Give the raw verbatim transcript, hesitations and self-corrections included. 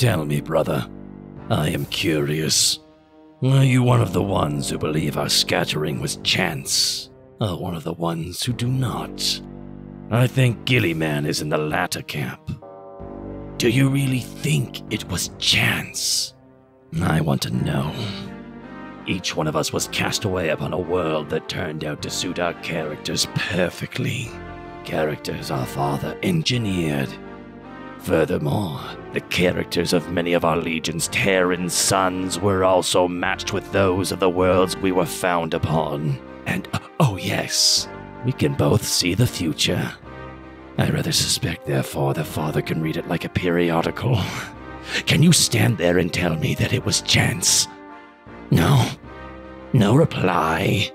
Tell me, brother. I am curious. Are you one of the ones who believe our scattering was chance? Or one of the ones who do not? I think Gillyman is in the latter camp. Do you really think it was chance? I want to know. Each one of us was cast away upon a world that turned out to suit our characters perfectly. Characters our father engineered. Furthermore, the characters of many of our Legion's Terran sons were also matched with those of the worlds we were found upon. And, uh, oh yes, we can both see the future. I rather suspect, therefore, the father can read it like a periodical. Can you stand there and tell me that it was chance? No? No reply?